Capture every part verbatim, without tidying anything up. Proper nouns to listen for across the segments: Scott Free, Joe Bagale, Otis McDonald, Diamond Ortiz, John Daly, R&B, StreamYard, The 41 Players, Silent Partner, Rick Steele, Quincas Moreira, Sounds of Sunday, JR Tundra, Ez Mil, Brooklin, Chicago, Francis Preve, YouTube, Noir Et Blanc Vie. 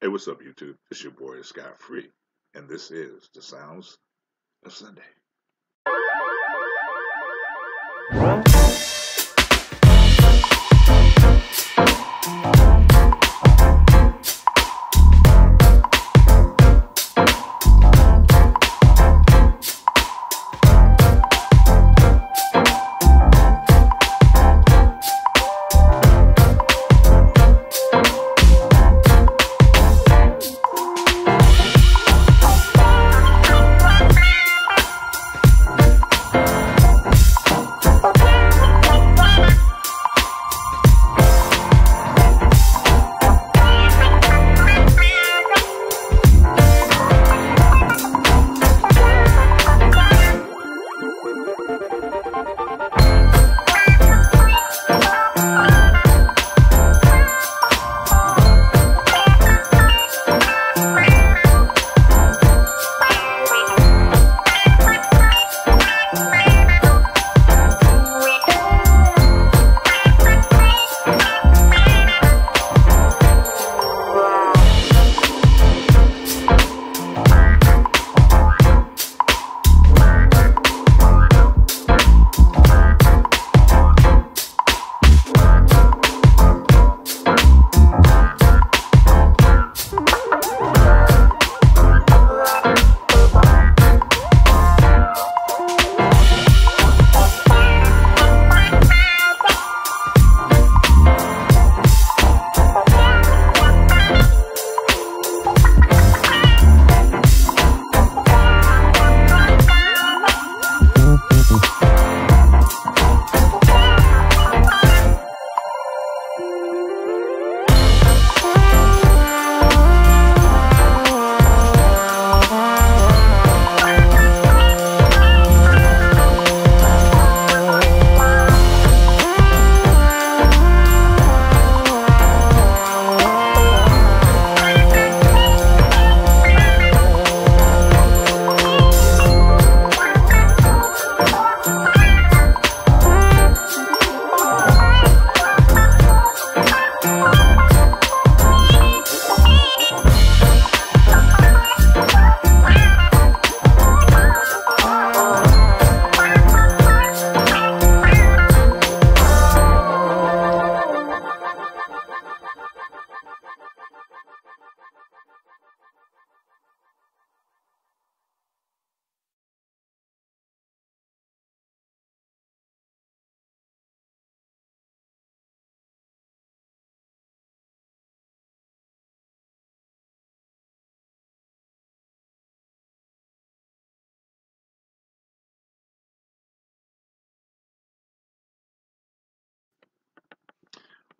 Hey, what's up, YouTube? It's your boy, Scott Free, and this is the Sounds of Sunday.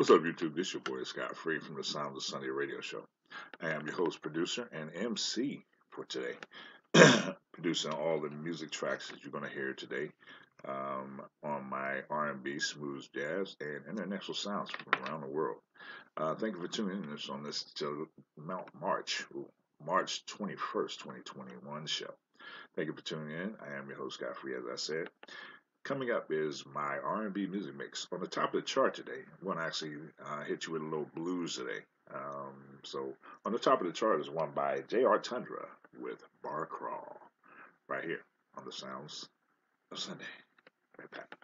What's up, YouTube? This is your boy, Scott Free, from the Sounds of Sunday radio show. I am your host, producer, and M C for today. Producing all the music tracks that you're going to hear today um, on my R and B, smooth jazz, and international sounds from around the world. Uh, thank you for tuning in on this March, March twenty-first, twenty twenty-one show. Thank you for tuning in. I am your host, Scott Free, as I said. Coming up is my R and B music mix. On the top of the chart today, I'm going to actually uh, hit you with a little blues today. Um, so on the top of the chart is one by J R Tundra with Bar Crawl, right here on the Sounds of Sunday. Right back.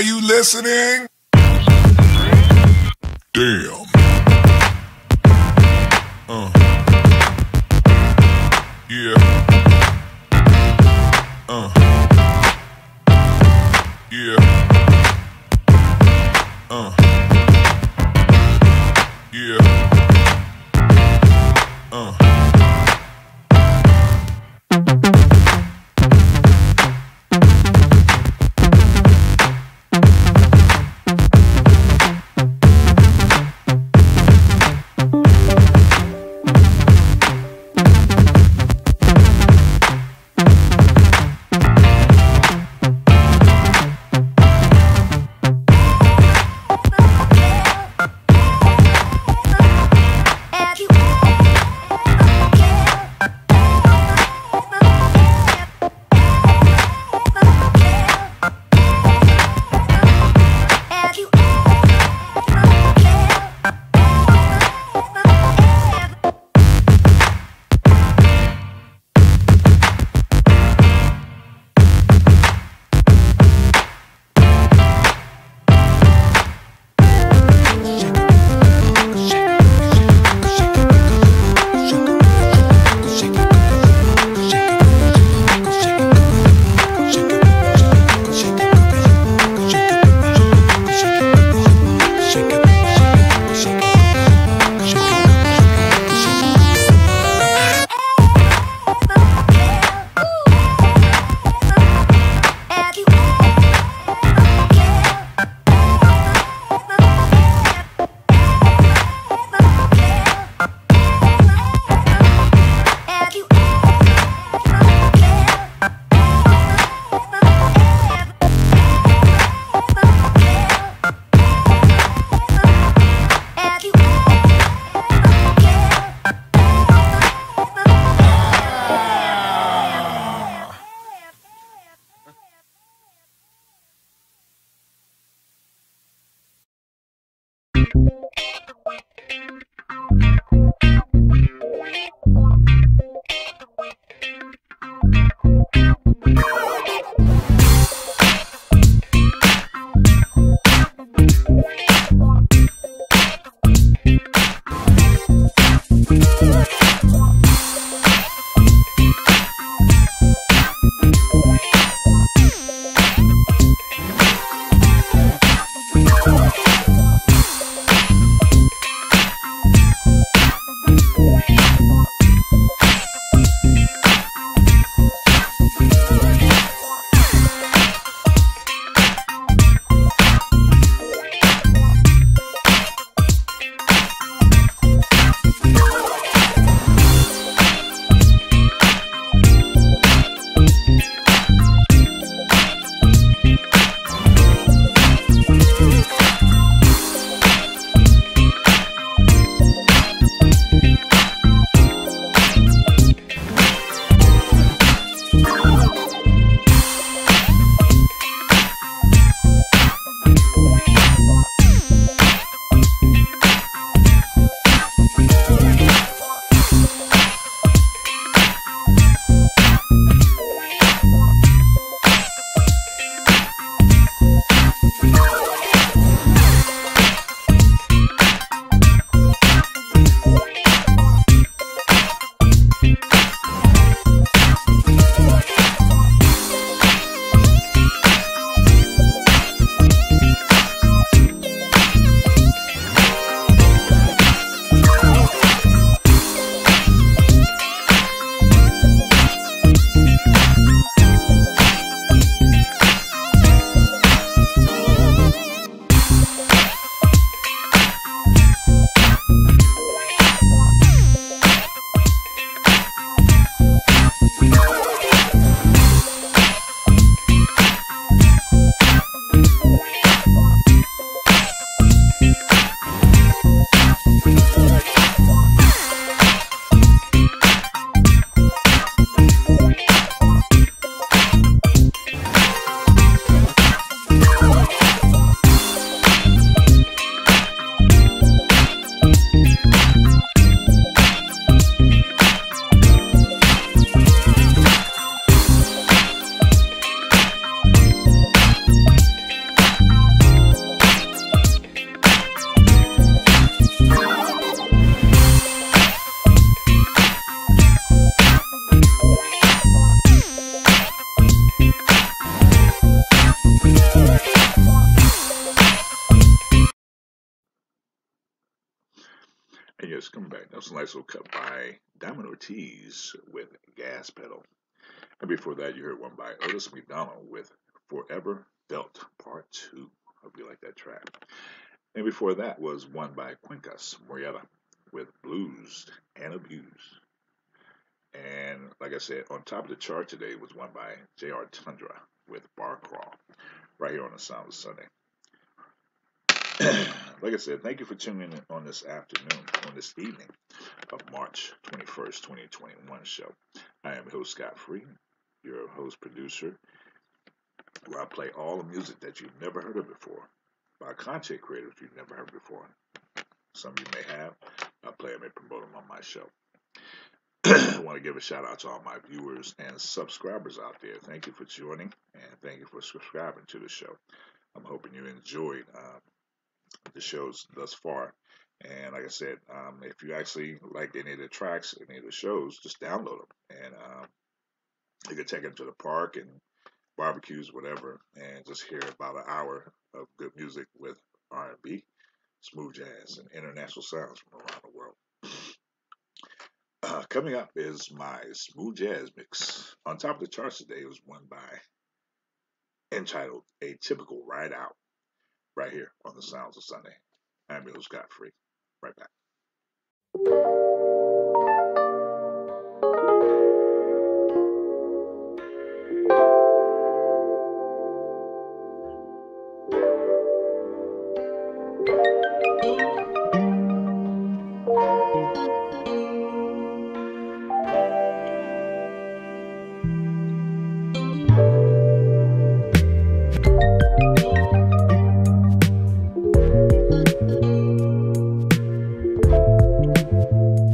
Are you listening? Damn. Uh. Yeah. Uh. Yeah. Uh. Yeah. Uh. Cheers. Coming back. That was a nice little cut by Diamond Ortiz with Gas Pedal. And before that, you heard one by Otis McDonald with Forever Felt Part two. Hope you like that track. And before that was one by Quincas Moreira with Blues and Abused. And like I said, on top of the chart today was one by J R Tundra with Bar Crawl, right here on the Sounds of Sunday. Like I said, thank you for tuning in on this afternoon, on this evening of March twenty-first, twenty twenty-one show. I am your host, Scott Free, your host producer, where I play all the music that you've never heard of before, by content creators you've never heard before. Some you may have. I play them and promote them on my show. I want to give a shout out to all my viewers and subscribers out there. Thank you for joining, and thank you for subscribing to the show. I'm hoping you enjoyed uh, the shows thus far. And like I said, um, if you actually like any of the tracks, any of the shows, just download them. And um, you can take them to the park and barbecues, whatever, and just hear about an hour of good music with R and B, smooth jazz, and international sounds from around the world. Uh, coming up is my smooth jazz mix. On top of the charts today was one by entitled A Typical Ride Out, right here on the Sounds of Sunday. I'm your host, Scott Free. Right back. Thank you.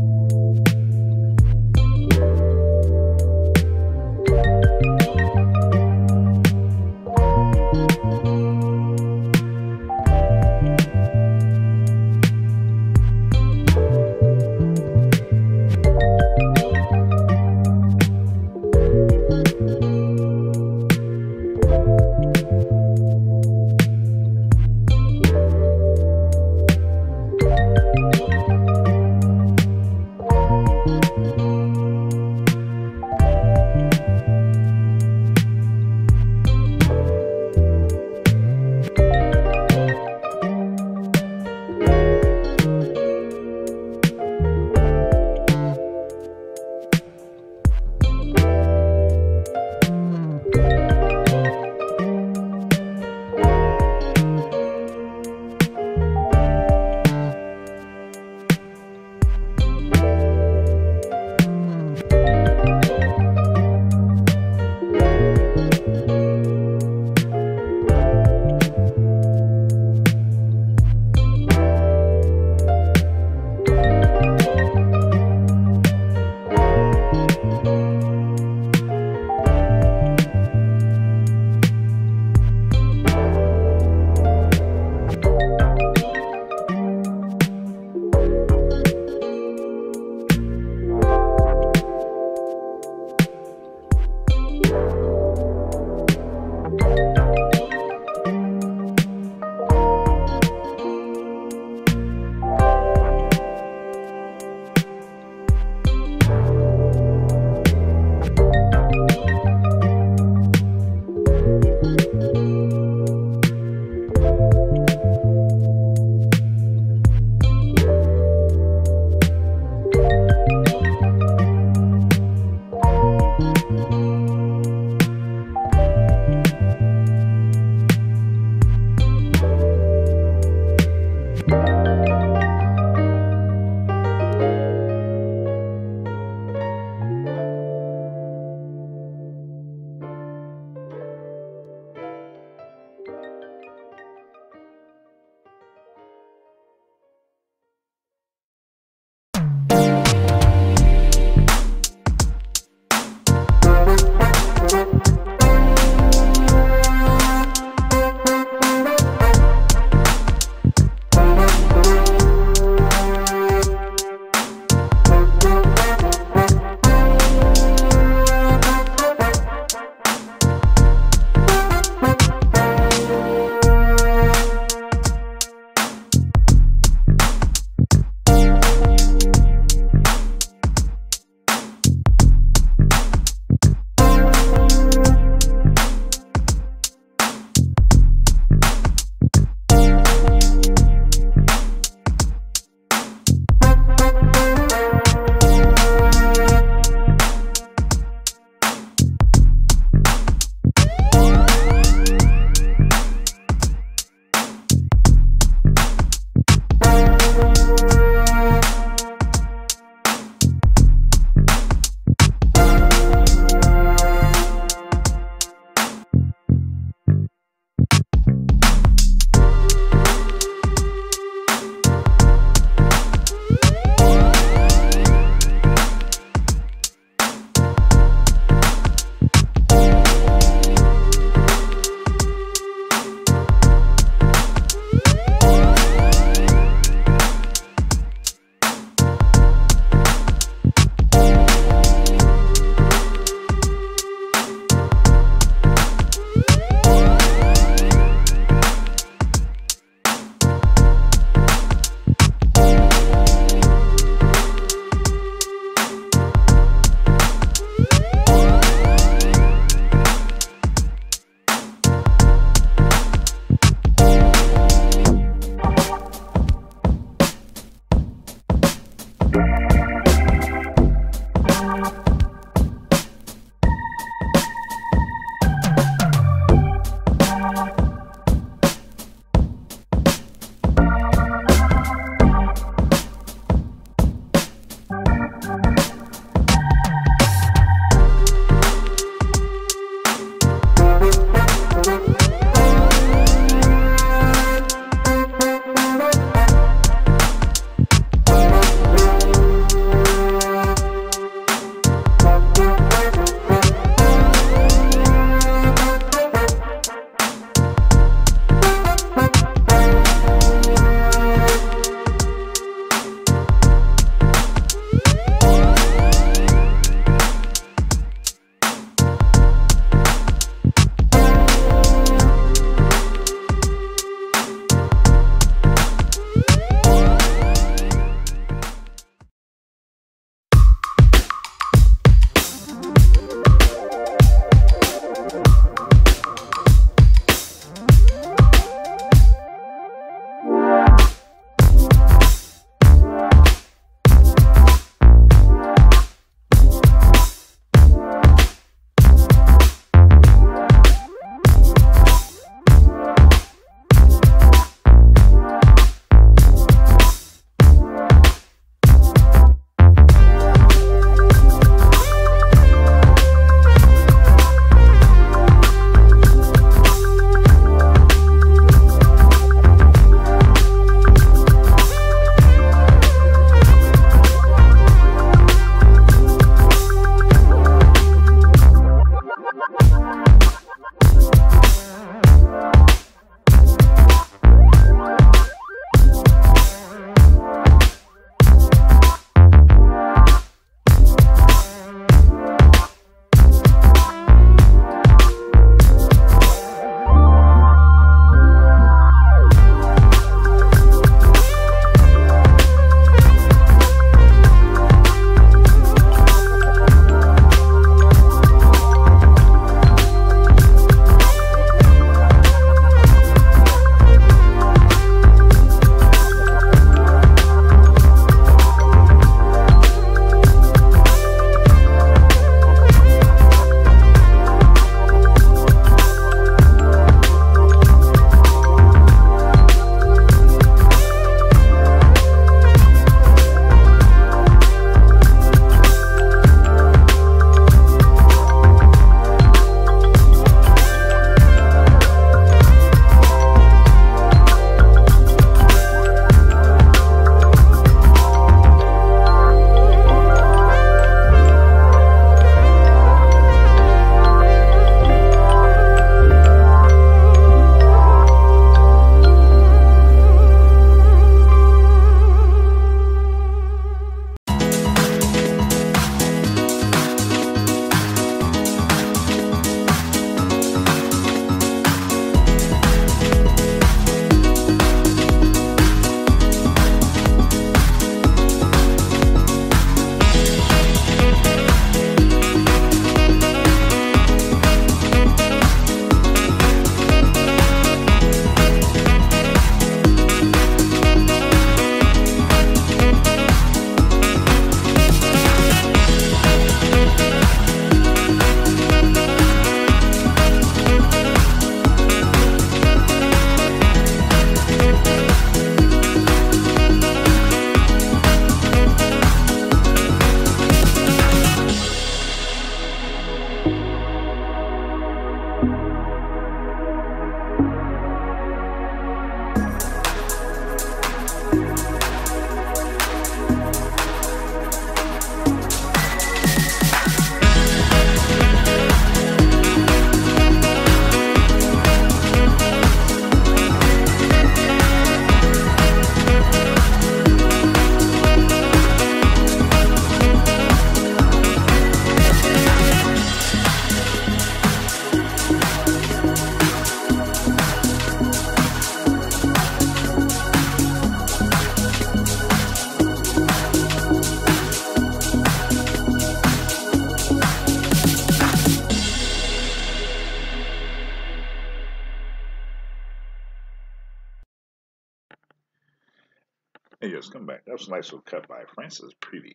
Hey, yes, come back. That was a nice little cut by Francis Preve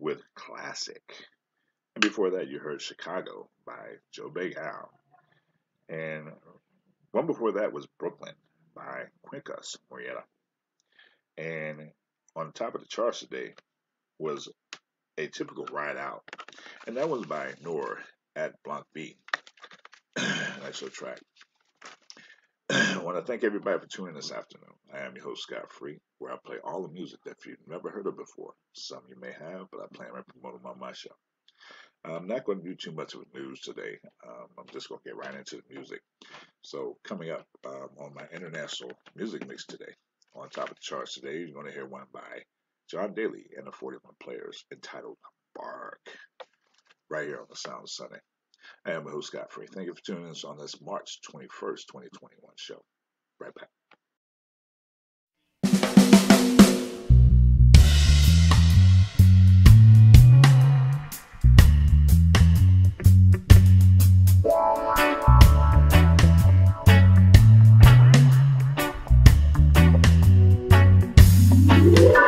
with Classic. And before that, you heard Chicago by Joe Bagale. And one before that was Brooklyn by Quincas Moreira. And on the top of the charts today was A Typical Ride Out. And that was by Noir Et Blanc Vie. Nice little track. I want to thank everybody for tuning in this afternoon. I am your host, Scott Free, where I play all the music that you've never heard of before. Some you may have, but I plan on promoting them on my show. I'm not going to do too much of news today. Um, I'm just going to get right into the music. So coming up um, on my international music mix today, on top of the charts today, you're going to hear one by John Daly and the forty-one Players entitled Bark, right here on the Sounds of Sunday. I am your host, Scott Free. Thank you for tuning in on this March twenty-first, twenty twenty-one show. Right back. Thank you.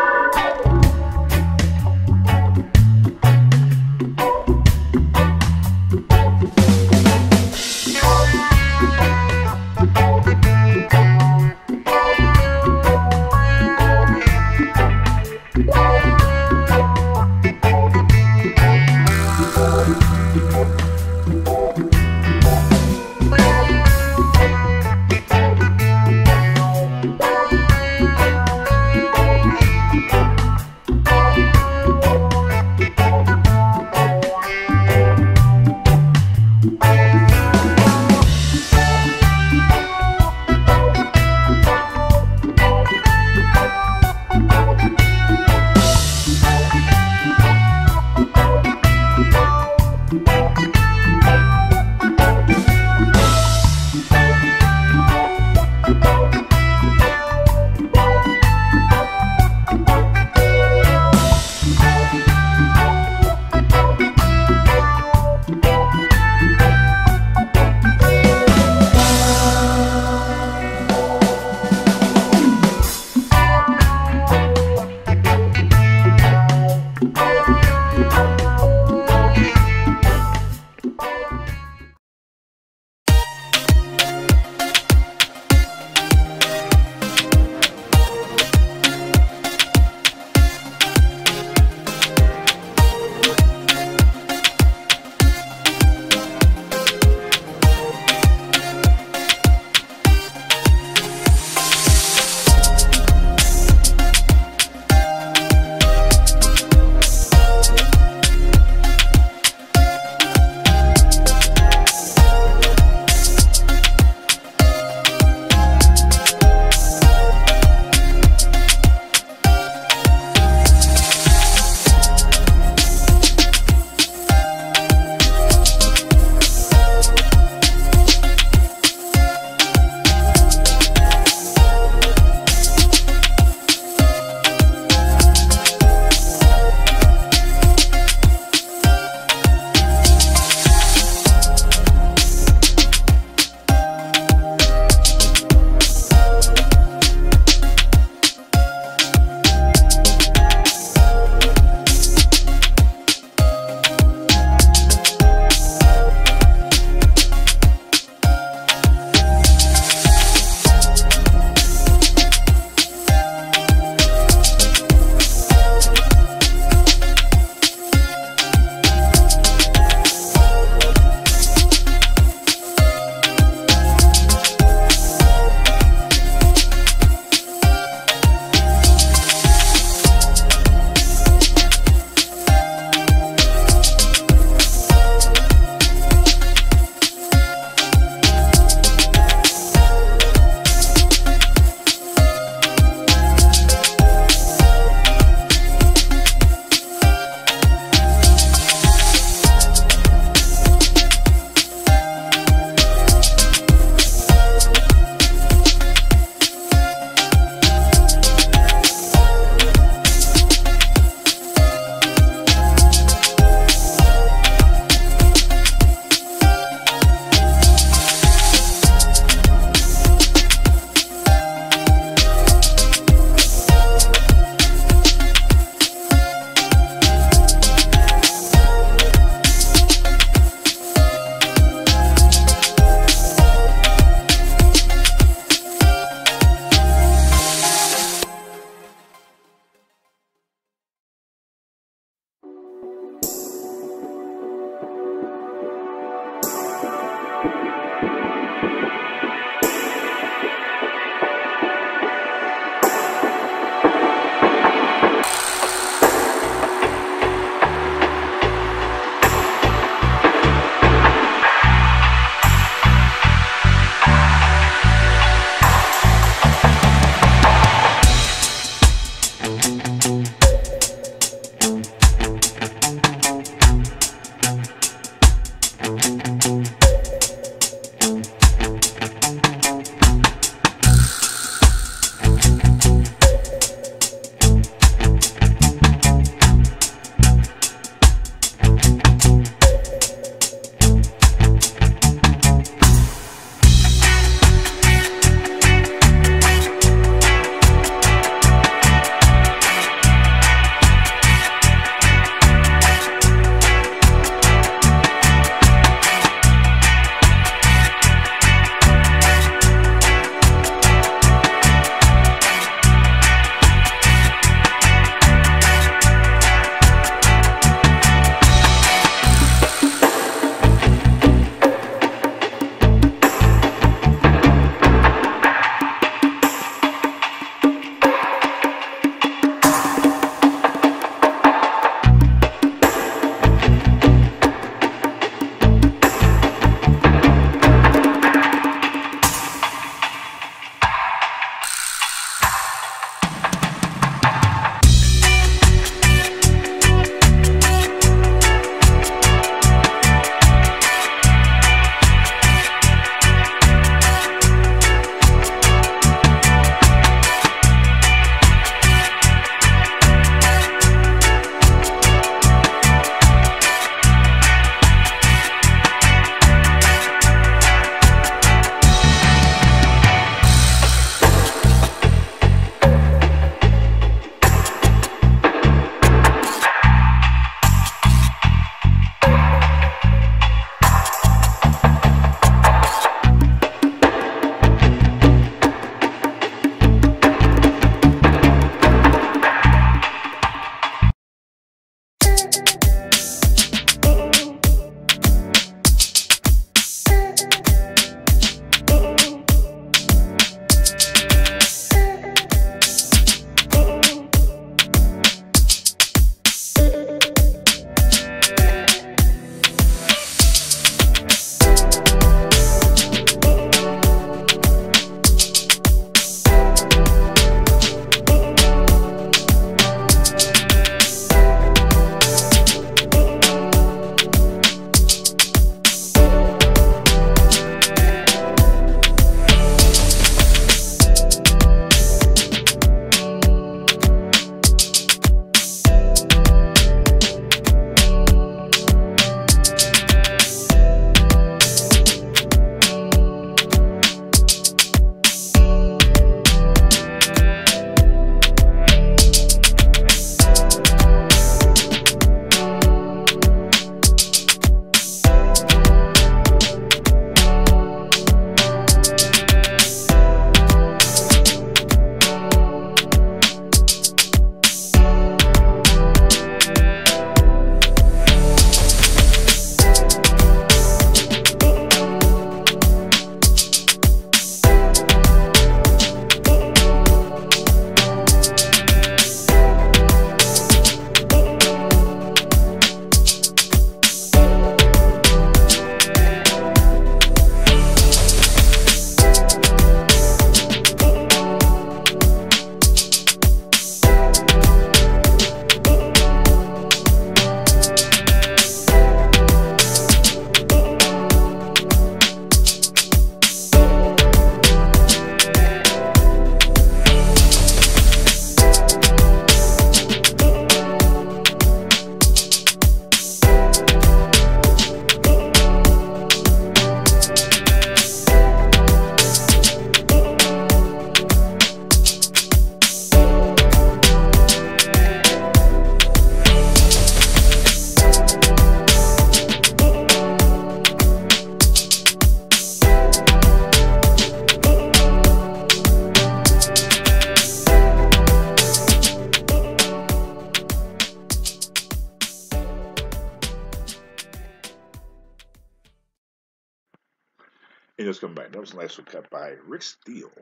Studios coming back. That was a nice one cut by Rick Steele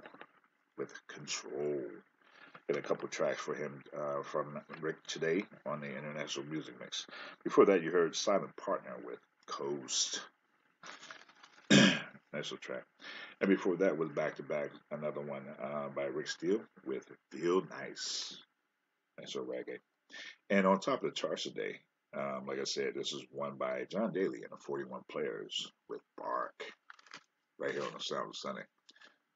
with Control. Got a couple tracks for him uh, from Rick today on the International Music Mix. Before that, you heard Silent Partner with Coast. Nice little track. And before that was back to back, another one uh, by Rick Steele with Feel Nice. Nice little reggae. And on top of the charts today, um, like I said, this is one by John Daly and the forty-one Players with Bark, right here on the Sounds of Sunday.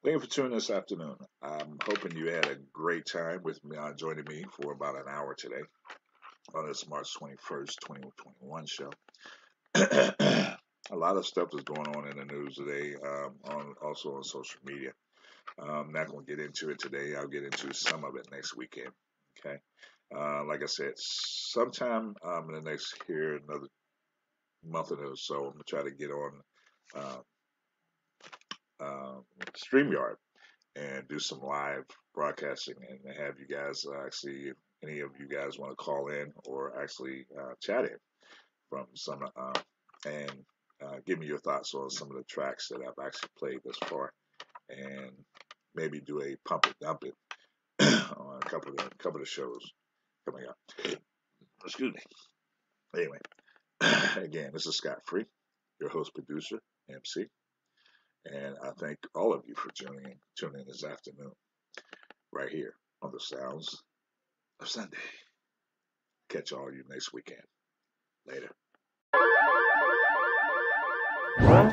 Thank you for tuning in this afternoon. I'm hoping you had a great time with me, uh, joining me for about an hour today on this March twenty-first, twenty twenty-one show. A lot of stuff is going on in the news today, um, on, also on social media. I'm not going to get into it today. I'll get into some of it next weekend. Okay. Uh, like I said, sometime um, in the next here, another month or so, I'm going to try to get on uh, uh, StreamYard and do some live broadcasting and have you guys uh, actually, if any of you guys want to call in or actually uh, chat in from some uh, and uh, give me your thoughts on some of the tracks that I've actually played thus far, and maybe do a pump it, dump it on a couple of the, couple of the shows coming up. Excuse me. Anyway, again, this is Scott Free, your host, producer, M C, and I thank all of you for tuning in, tuning in this afternoon right here on the Sounds of Sunday. Catch all of you next weekend. Later. One